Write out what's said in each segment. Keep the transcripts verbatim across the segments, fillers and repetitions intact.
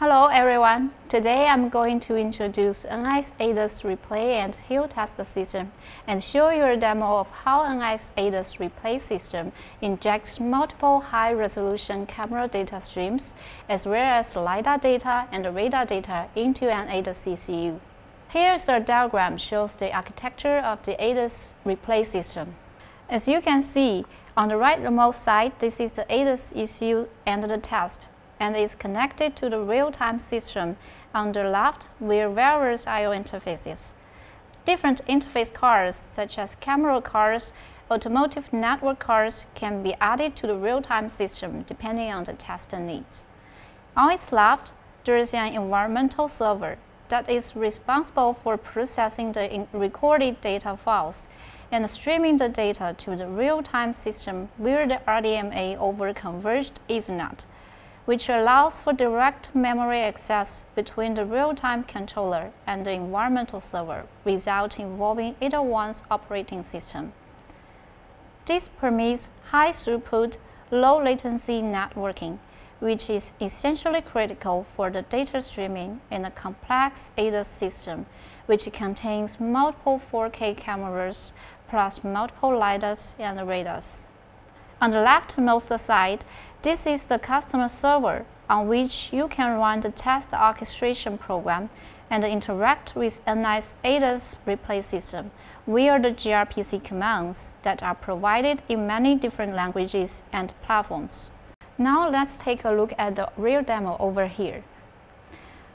Hello everyone! Today I'm going to introduce N I S A D A S Replay and H I L Task System and show you a demo of how N I S A D A S Replay System injects multiple high-resolution camera data streams as well as LiDAR data and radar data into an A D A S E C U. Here's a diagram shows the architecture of the A D A S Replay System. As you can see, on the right remote side, this is the A D A S E C U and the test, and is connected to the real-time system on the left with various I O interfaces. Different interface cards, such as camera cards, automotive network cards, can be added to the real-time system depending on the test needs. On its left, there is an environmental server that is responsible for processing the recorded data files and streaming the data to the real-time system via the R D M A over converged Ethernet, which allows for direct memory access between the real-time controller and the environmental server without involving either one's operating system. This permits high-throughput, low-latency networking, which is essentially critical for the data streaming in a complex A D A S system, which contains multiple four K cameras plus multiple LiDARs and radars. On the leftmost side, this is the customer server on which you can run the test orchestration program and interact with N I S A D A S Replay System via the gRPC commands that are provided in many different languages and platforms. Now let's take a look at the real demo over here.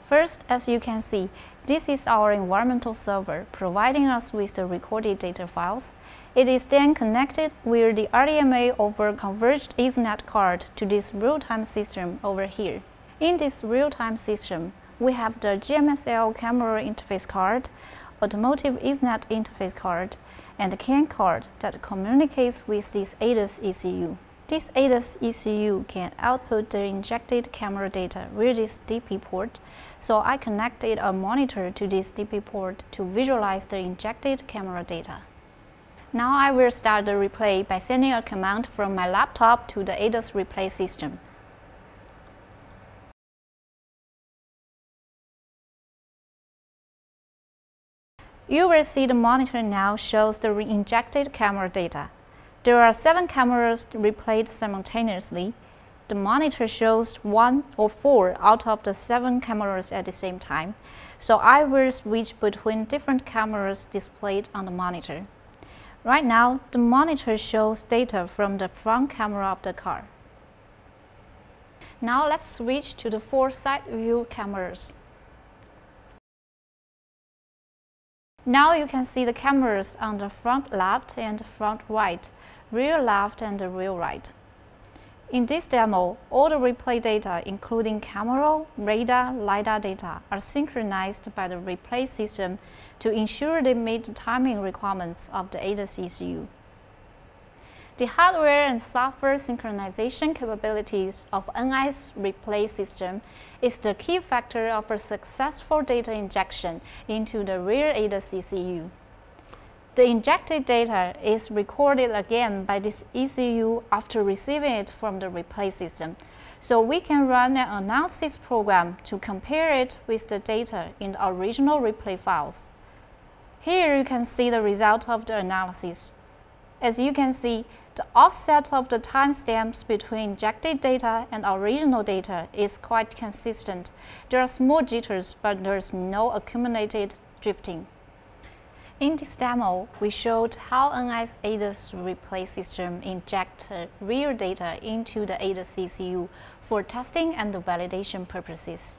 First, as you can see, this is our environmental server providing us with the recorded data files. It is then connected with the R D M A over converged Ethernet card to this real-time system over here. In this real-time system, we have the G M S L camera interface card, automotive Ethernet interface card, and the CAN card that communicates with this A D A S E C U. This A D A S E C U can output the injected camera data via this D P port, so I connected a monitor to this D P port to visualize the injected camera data. Now I will start the replay by sending a command from my laptop to the A D A S replay system. You will see the monitor now shows the injected camera data. There are seven cameras replayed simultaneously. The monitor shows one or four out of the seven cameras at the same time, so I will switch between different cameras displayed on the monitor. Right now, the monitor shows data from the front camera of the car. Now let's switch to the four side view cameras. Now you can see the cameras on the front left and front right, rear left and rear right. In this demo, all the replay data, including camera, radar, LiDAR data, are synchronized by the replay system to ensure they meet the timing requirements of the A D A S E C U. The hardware and software synchronization capabilities of N I S replay system is the key factor of a successful data injection into the rear A D A S E C U. The injected data is recorded again by this E C U after receiving it from the replay system, so we can run an analysis program to compare it with the data in the original replay files. Here you can see the result of the analysis. As you can see, the offset of the timestamps between injected data and original data is quite consistent. There are small jitters, but there is no accumulated drifting. In this demo, we showed how N I S A D A S replay system injects real data into the A D A S E C U for testing and validation purposes.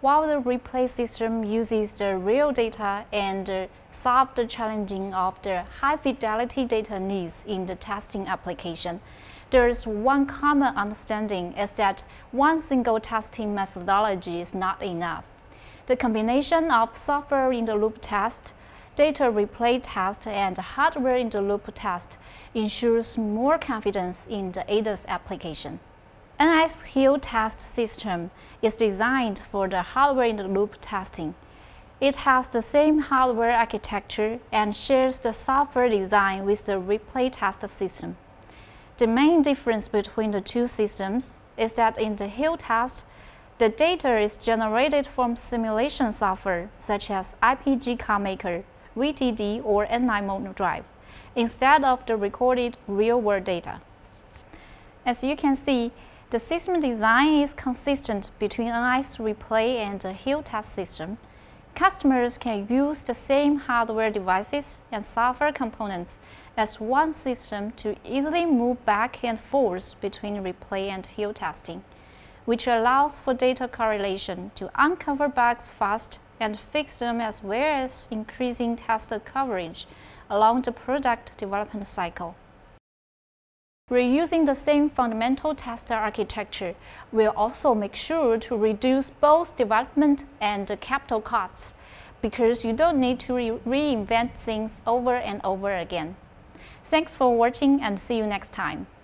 While the replay system uses the real data and solves the challenging of the high-fidelity data needs in the testing application, there is one common understanding is that one single testing methodology is not enough. The combination of software-in-the-loop test, data replay test and hardware in the loop test ensures more confidence in the A D A S application. N I S H I L test system is designed for the hardware in the loop testing. It has the same hardware architecture and shares the software design with the replay test system. The main difference between the two systems is that in the H I L test, The data is generated from simulation software such as I P G CarMaker, V T D, or N I monoDrive, instead of the recorded real-world data. As you can see, the system design is consistent between N I's replay and the H I L test system. Customers can use the same hardware devices and software components as one system to easily move back and forth between replay and H I L testing, which allows for data correlation to uncover bugs fast and fix them, as well as increasing test coverage along the product development cycle. Reusing the same fundamental test architecture will also make sure to reduce both development and capital costs, because you don't need to re reinvent things over and over again. Thanks for watching, and see you next time.